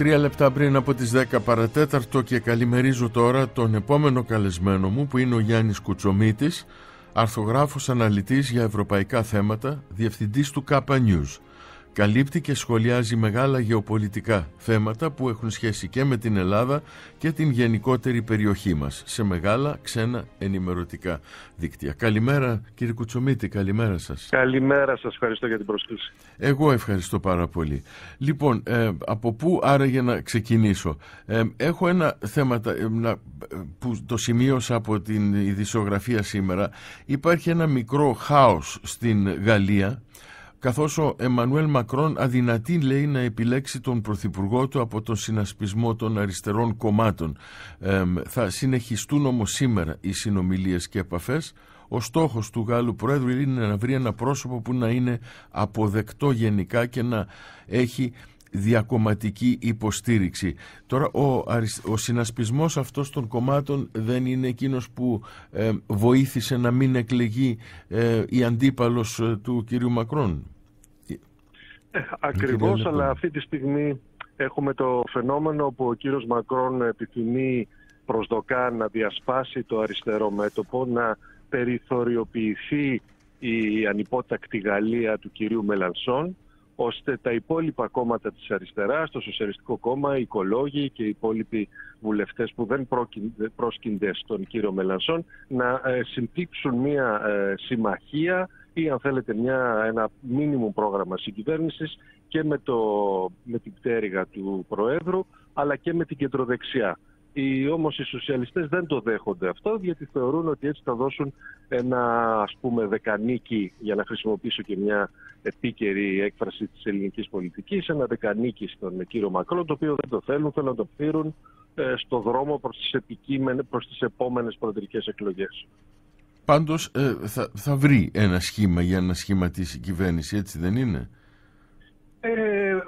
3 λεπτά πριν από τις 10 παρατέταρτο και καλημερίζω τώρα τον επόμενο καλεσμένο μου που είναι ο Γιάννης Κουτσομύτης, αρθρογράφος αναλυτής για ευρωπαϊκά θέματα, διευθυντής του ΚΑΠΑ News. Καλύπτει και σχολιάζει μεγάλα γεωπολιτικά θέματα που έχουν σχέση και με την Ελλάδα και την γενικότερη περιοχή μας σε μεγάλα ξένα ενημερωτικά δίκτυα. Καλημέρα κύριε Κουτσομύτη, καλημέρα σας. Καλημέρα σας, ευχαριστώ για την πρόσκληση. Εγώ ευχαριστώ πάρα πολύ. Λοιπόν, από πού άραγε να ξεκινήσω? Έχω ένα θέμα που το σημείωσα από την ειδησιογραφία σήμερα. Υπάρχει ένα μικρό χάος στην Γαλλία, καθώς ο Εμμανουέλ Μακρόν αδυνατεί, λέει, να επιλέξει τον πρωθυπουργό του από τον συνασπισμό των αριστερών κομμάτων. Θα συνεχιστούν όμως σήμερα οι συνομιλίες και επαφές. Ο στόχος του Γάλλου Πρόεδρου είναι να βρει ένα πρόσωπο που να είναι αποδεκτό γενικά και να έχει διακομματική υποστήριξη. Τώρα ο συνασπισμός αυτός των κομμάτων δεν είναι εκείνος που βοήθησε να μην εκλεγεί η αντίπαλος του κυρίου Μακρόν. Ακριβώς, αλλά αυτή τη στιγμή έχουμε το φαινόμενο που ο κύριος Μακρόν επιθυμεί, προσδοκά να διασπάσει το αριστερό μέτωπο, να περιθωριοποιηθεί η ανυπότακτη Γαλλία του κυρίου Μελανσόν, ώστε τα υπόλοιπα κόμματα της αριστεράς, το Σοσιαλιστικό Κόμμα, οι οικολόγοι και οι υπόλοιποι βουλευτές που δεν πρόσκυνται στον κύριο Μελανσόν, να συμπήξουν μια συμμαχία ή αν θέλετε ένα μίνιμουμ πρόγραμμα συγκυβέρνησης και με την πτέρυγα του Προέδρου, αλλά και με την κεντροδεξιά. Όμως οι σοσιαλιστές δεν το δέχονται αυτό, γιατί θεωρούν ότι έτσι θα δώσουν ένα, ας πούμε, δεκανίκι, για να χρησιμοποιήσω και μια επίκαιρη έκφραση της ελληνικής πολιτικής, ένα δεκανίκι στον κύριο Μακρόν, το οποίο δεν το θέλουν, θέλουν να το πήρουν στο δρόμο προς τις επόμενες προεδρικές εκλογές. Πάντως θα βρει ένα σχήμα για να σχηματίσει η κυβέρνηση, έτσι δεν είναι?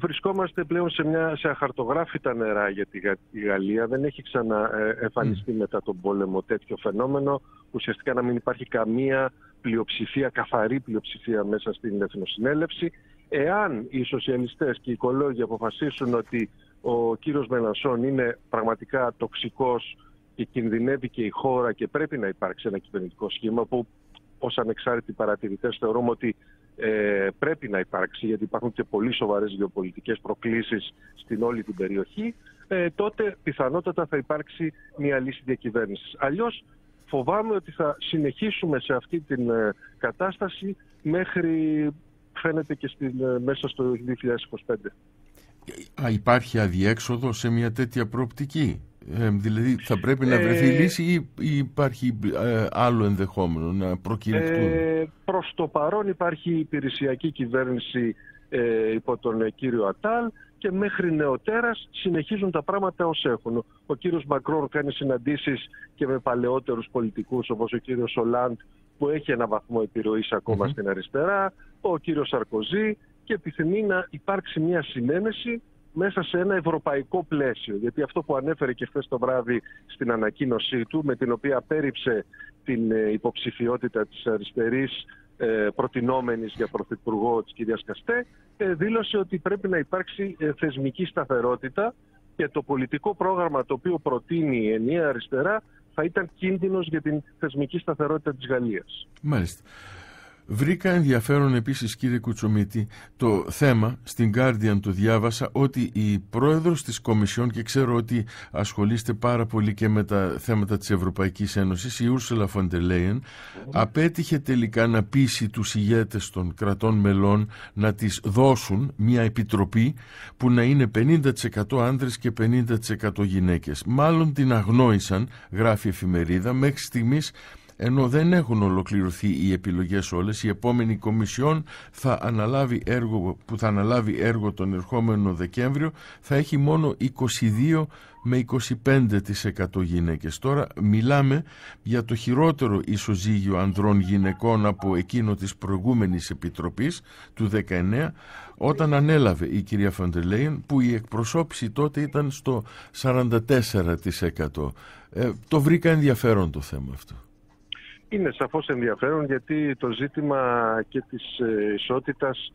Βρισκόμαστε πλέον σε αχαρτογράφητα νερά για τη Γαλλία. Δεν έχει ξαναεμφανιστεί μετά τον πόλεμο τέτοιο φαινόμενο, ουσιαστικά να μην υπάρχει καμία πλειοψηφία, καθαρή πλειοψηφία μέσα στην Εθνοσυνέλευση. Εάν οι σοσιαλιστές και οι οικολόγοι αποφασίσουν ότι ο κύριος Μελανσόν είναι πραγματικά τοξικός και κινδυνεύει και η χώρα και πρέπει να υπάρξει ένα κυβερνητικό σχήμα που ως ανεξάρτητοι παρατηρητές θεωρούμε ότι πρέπει να υπάρξει, γιατί υπάρχουν και πολύ σοβαρές γεωπολιτικές προκλήσεις στην όλη την περιοχή, τότε πιθανότατα θα υπάρξει μια λύση διακυβέρνησης. Αλλιώς φοβάμαι ότι θα συνεχίσουμε σε αυτή την κατάσταση μέχρι, φαίνεται, και μέσα στο 2025. Υπάρχει αδιέξοδο σε μια τέτοια προοπτική? Δηλαδή θα πρέπει να βρεθεί λύση ή υπάρχει άλλο ενδεχόμενο να προκηρυχτούν? Προς το παρόν υπάρχει η υπηρεσιακή κυβέρνηση υπό τον κύριο Ατάλ και μέχρι νεοτέρας συνεχίζουν τα πράγματα ως έχουν. Ο κύριος Μακρόν κάνει συναντήσεις και με παλαιότερους πολιτικούς όπως ο κύριος Ολάντ, που έχει ένα βαθμό επιρροής ακόμα στην αριστερά, ο κύριος Σαρκοζή, και επιθυμεί να υπάρξει μια συνένεση μέσα σε ένα ευρωπαϊκό πλαίσιο. Γιατί αυτό που ανέφερε και χθες το βράδυ στην ανακοίνωσή του, με την οποία απέρριψε την υποψηφιότητα της αριστερής προτινόμενης για πρωθυπουργό της κυρίας Καστέ, δήλωσε ότι πρέπει να υπάρξει θεσμική σταθερότητα και το πολιτικό πρόγραμμα το οποίο προτείνει η ενιαία αριστερά θα ήταν κίνδυνος για την θεσμική σταθερότητα της Γαλλίας. Μάλιστα. Βρήκα ενδιαφέρον επίσης, κύριε Κουτσομύτη, το θέμα, στην Guardian το διάβασα, ότι η πρόεδρος της Κομισιόν, και ξέρω ότι ασχολείστε πάρα πολύ και με τα θέματα της Ευρωπαϊκής Ένωσης, η Ursula von der Leyen, απέτυχε τελικά να πείσει τους ηγέτες των κρατών μελών να της δώσουν μια επιτροπή που να είναι 50% άνδρες και 50% γυναίκες. Μάλλον την αγνόησαν, γράφει η εφημερίδα, μέχρι στιγμής, ενώ δεν έχουν ολοκληρωθεί οι επιλογές όλες. Η επόμενη Κομισιόν που θα αναλάβει έργο τον ερχόμενο Δεκέμβριο θα έχει μόνο 22 με 25% γυναίκες. Τώρα μιλάμε για το χειρότερο ισοζύγιο ανδρών γυναικών από εκείνο της προηγούμενης επιτροπής του 19, όταν ανέλαβε η κυρία Φοντερ Λέιν, που η εκπροσώπηση τότε ήταν στο 44%. Το βρήκα ενδιαφέρον το θέμα αυτό. Είναι σαφώς ενδιαφέρον, γιατί το ζήτημα και της ισότητας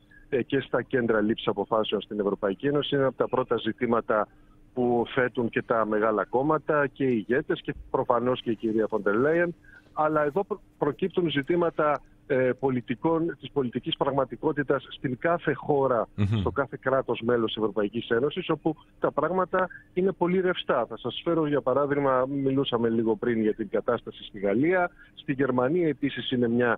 και στα κέντρα λήψη αποφάσεων στην Ευρωπαϊκή Ένωση. Είναι από τα πρώτα ζητήματα που θέτουν και τα μεγάλα κόμματα και οι ηγέτες και προφανώς και η κυρία Φοντερ Λέιεν. Αλλά εδώ προκύπτουν ζητήματα της πολιτικής πραγματικότητας στην κάθε χώρα, στο κάθε κράτος μέλος της Ευρωπαϊκής Ένωσης, όπου τα πράγματα είναι πολύ ρευστά. Θα σας φέρω για παράδειγμα, μιλούσαμε λίγο πριν για την κατάσταση στη Γαλλία. Στη Γερμανία επίσης είναι μια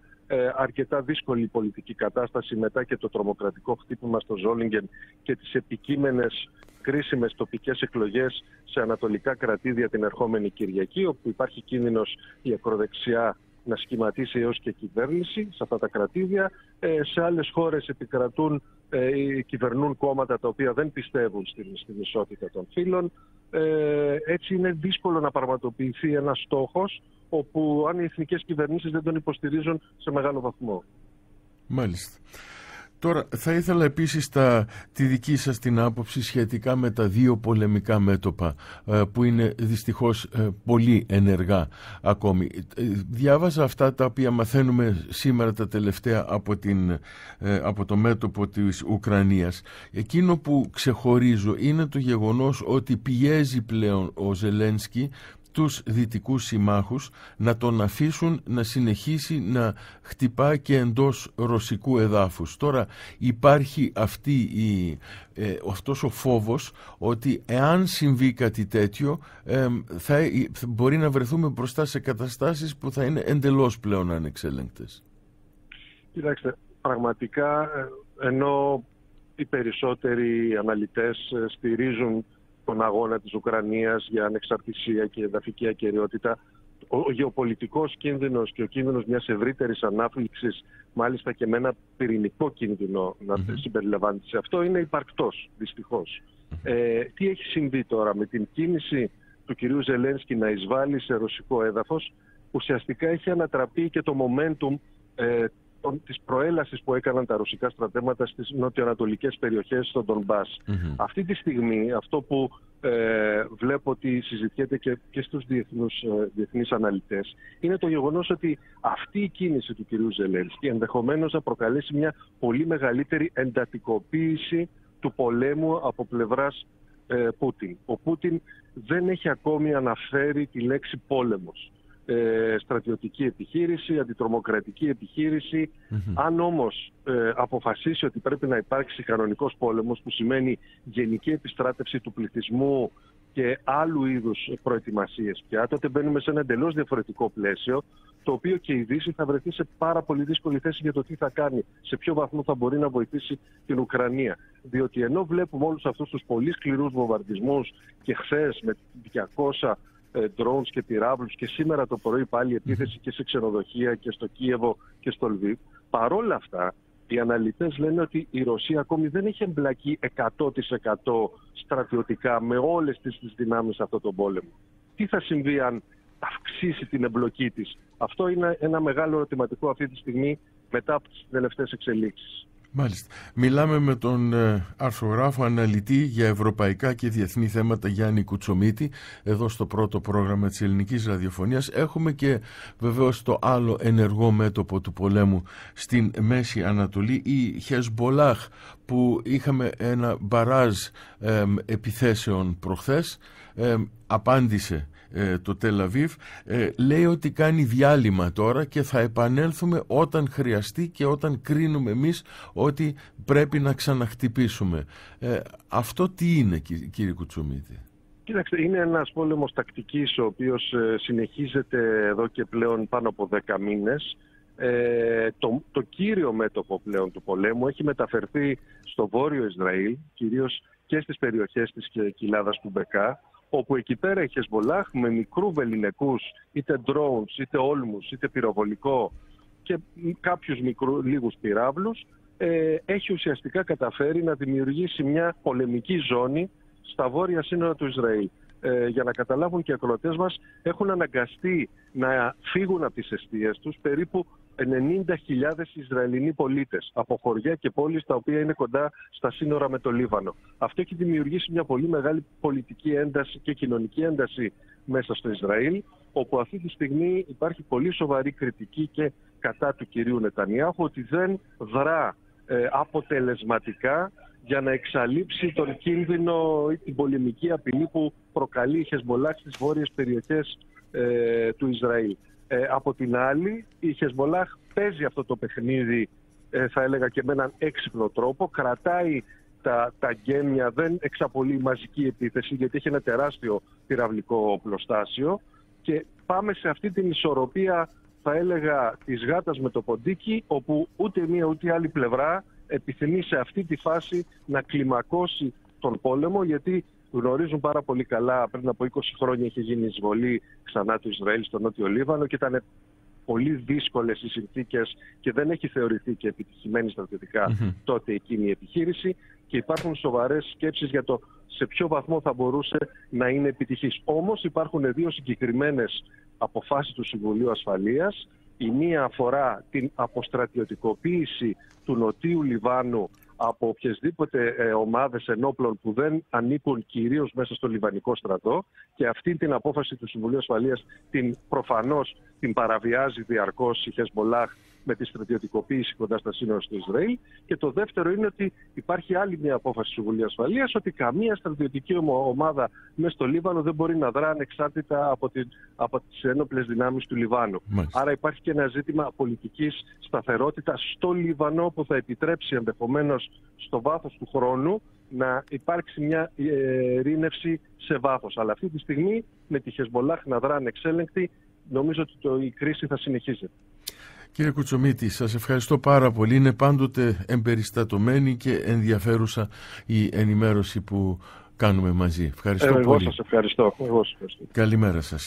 αρκετά δύσκολη πολιτική κατάσταση μετά και το τρομοκρατικό χτύπημα στο Ζόλιγκεν και τις επικείμενες κρίσιμες τοπικές εκλογές σε ανατολικά κρατήδια την ερχόμενη Κυριακή, όπου υπάρχει κίνδυνος η ακροδεξιά να σχηματίσει έως και κυβέρνηση σε αυτά τα κρατήδια. Σε άλλες χώρες κυβερνούν κόμματα τα οποία δεν πιστεύουν στην ισότητα των φύλων. Έτσι είναι δύσκολο να πραγματοποιηθεί ένας στόχος όπου αν οι εθνικές κυβερνήσεις δεν τον υποστηρίζουν σε μεγάλο βαθμό. Μάλιστα. Τώρα θα ήθελα επίσης τη δική σας την άποψη σχετικά με τα δύο πολεμικά μέτωπα που είναι δυστυχώς πολύ ενεργά ακόμη. Διάβαζα αυτά τα οποία μαθαίνουμε σήμερα τα τελευταία από το μέτωπο της Ουκρανίας. Εκείνο που ξεχωρίζω είναι το γεγονός ότι πιέζει πλέον ο Ζελένσκι τους δυτικούς συμμάχους να τον αφήσουν να συνεχίσει να χτυπά και εντός ρωσικού εδάφους. Τώρα υπάρχει αυτός ο φόβος ότι εάν συμβεί κάτι τέτοιο μπορεί να βρεθούμε μπροστά σε καταστάσεις που θα είναι εντελώς πλέον ανεξέλεγκτες. Κοιτάξτε, πραγματικά ενώ οι περισσότεροι αναλυτές στηρίζουν τον αγώνα της Ουκρανίας για ανεξαρτησία και εδαφική ακεραιότητα, ο γεωπολιτικός κίνδυνος και ο κίνδυνος μιας ευρύτερης ανάφληξης, μάλιστα και με ένα πυρηνικό κίνδυνο να συμπεριλαμβάνεται σε αυτό, είναι υπαρκτός, δυστυχώς. Τι έχει συμβεί τώρα με την κίνηση του κυρίου Ζελένσκι να εισβάλλει σε ρωσικό έδαφος? Ουσιαστικά έχει ανατραπεί και το momentum της προέλασης που έκαναν τα ρωσικά στρατεύματα στις νοτιοανατολικές περιοχές στον Ντομπάς. Αυτή τη στιγμή αυτό που βλέπω ότι συζητιέται και στους διεθνείς αναλυτές είναι το γεγονός ότι αυτή η κίνηση του κυρίου Ζελένσκι ενδεχομένως να προκαλέσει μια πολύ μεγαλύτερη εντατικοποίηση του πολέμου από πλευράς Πούτιν. Ο Πούτιν δεν έχει ακόμη αναφέρει τη λέξη πόλεμος. Στρατιωτική επιχείρηση, αντιτρομοκρατική επιχείρηση. Αν όμως αποφασίσει ότι πρέπει να υπάρξει κανονικός πόλεμος, που σημαίνει γενική επιστράτευση του πληθυσμού και άλλου είδους προετοιμασίες πια, τότε μπαίνουμε σε ένα εντελώς διαφορετικό πλαίσιο, το οποίο και η Δύση θα βρεθεί σε πάρα πολύ δύσκολη θέση για το τι θα κάνει, σε ποιο βαθμό θα μπορεί να βοηθήσει την Ουκρανία. Διότι ενώ βλέπουμε όλους αυτούς τους πολύ σκληρούς βομβαρδισμούς και χθες με 200 drones και πυράβλους και σήμερα το πρωί πάλι επίθεση και σε ξενοδοχεία και στο Κίεβο και στο Λβίβ, παρόλα αυτά οι αναλυτές λένε ότι η Ρωσία ακόμη δεν έχει εμπλακεί 100% στρατιωτικά με όλες τις δυνάμεις σε αυτόν τον πόλεμο. Τι θα συμβεί αν αυξήσει την εμπλοκή της? Αυτό είναι ένα μεγάλο ερωτηματικό αυτή τη στιγμή μετά από τις τελευταίες εξελίξεις. Μάλιστα. Μιλάμε με τον αρθρογράφο αναλυτή για ευρωπαϊκά και διεθνή θέματα Γιάννη Κουτσομύτη εδώ στο πρώτο πρόγραμμα της Ελληνικής Ραδιοφωνίας. Έχουμε και βεβαίως το άλλο ενεργό μέτωπο του πολέμου στην Μέση Ανατολή, η Χεζμπολάχ, που είχαμε ένα μπαράζ επιθέσεων προχθές, απάντησε το Τελαβίβ, λέει ότι κάνει διάλειμμα τώρα και θα επανέλθουμε όταν χρειαστεί και όταν κρίνουμε εμείς ότι πρέπει να ξαναχτυπήσουμε. Αυτό τι είναι, κύριε Κουτσομύτη? Κοίταξτε, είναι ένας πόλεμος τακτικής ο οποίος συνεχίζεται εδώ και πλέον πάνω από 10 μήνες. Το κύριο μέτωπο πλέον του πολέμου έχει μεταφερθεί στο βόρειο Ισραήλ, κυρίως και στις περιοχές της κοιλάδας του Μπεκά, όπου εκεί πέρα η Χεζμπολάχ με μικρούς βελληνικούς, είτε drones, είτε όλμους, είτε πυροβολικό και κάποιους λίγους πυράβλους, έχει ουσιαστικά καταφέρει να δημιουργήσει μια πολεμική ζώνη στα βόρεια σύνορα του Ισραήλ. Για να καταλάβουν και οι ακροατές μας, έχουν αναγκαστεί να φύγουν από τις εστίες τους περίπου 90.000 Ισραηλινοί πολίτες από χωριά και πόλεις τα οποία είναι κοντά στα σύνορα με το Λίβανο. Αυτό έχει δημιουργήσει μια πολύ μεγάλη πολιτική ένταση και κοινωνική ένταση μέσα στο Ισραήλ, όπου αυτή τη στιγμή υπάρχει πολύ σοβαρή κριτική και κατά του κυρίου Νετανιάχου ότι δεν δρά αποτελεσματικά για να εξαλείψει τον κίνδυνο ή την πολεμική απειλή που προκαλεί η Χεζμπολάχ στις βόρειες περιοχές του Ισραήλ. Από την άλλη, η Χεζμπολάχ παίζει αυτό το παιχνίδι, θα έλεγα και με έναν έξυπνο τρόπο, κρατάει τα γένια, δεν εξαπολύει μαζική επίθεση γιατί έχει ένα τεράστιο πυραυλικό πλωστάσιο και πάμε σε αυτή την ισορροπία, θα έλεγα, της γάτας με το ποντίκι, όπου ούτε μία ούτε άλλη πλευρά επιθυμεί σε αυτή τη φάση να κλιμακώσει τον πόλεμο, γιατί γνωρίζουν πάρα πολύ καλά, πριν από 20 χρόνια είχε γίνει εισβολή ξανά του Ισραήλ στο Νότιο Λίβανο και ήταν πολύ δύσκολες οι συνθήκες και δεν έχει θεωρηθεί και επιτυχημένη στρατιωτικά τότε εκείνη η επιχείρηση και υπάρχουν σοβαρές σκέψεις για το σε ποιο βαθμό θα μπορούσε να είναι επιτυχής. Όμως υπάρχουν δύο συγκεκριμένες αποφάσεις του Συμβουλίου Ασφαλείας. Η μία αφορά την αποστρατιωτικοποίηση του Νοτίου Λιβάνου από οποιασδήποτε ομάδες ενόπλων που δεν ανήκουν κυρίως μέσα στο Λιβανικό στρατό και αυτή την απόφαση του Συμβουλίου Ασφαλείας την προφανώς την παραβιάζει διαρκώς η Χεζμπολάχ με τη στρατιωτικοποίηση κοντά στα σύνορα του Ισραήλ. Και το δεύτερο είναι ότι υπάρχει άλλη μια απόφαση του Συμβουλίου Ασφαλείας ότι καμία στρατιωτική ομάδα μέσα στο Λίβανο δεν μπορεί να δρά ανεξάρτητα από τις ένοπλες δυνάμεις του Λιβάνου. Μάλιστα. Άρα υπάρχει και ένα ζήτημα πολιτικής σταθερότητας στο Λίβανο που θα επιτρέψει ενδεχομένως στο βάθος του χρόνου να υπάρξει μια ειρήνευση σε βάθος. Αλλά αυτή τη στιγμή με τη Χεζμπολάχ να δρά ανεξέλεγκτη, νομίζω ότι η κρίση θα συνεχίζεται. Κύριε Κουτσομύτη, σας ευχαριστώ πάρα πολύ. Είναι πάντοτε εμπεριστατωμένη και ενδιαφέρουσα η ενημέρωση που κάνουμε μαζί. Ευχαριστώ πολύ. Εγώ σας ευχαριστώ. Καλημέρα σας.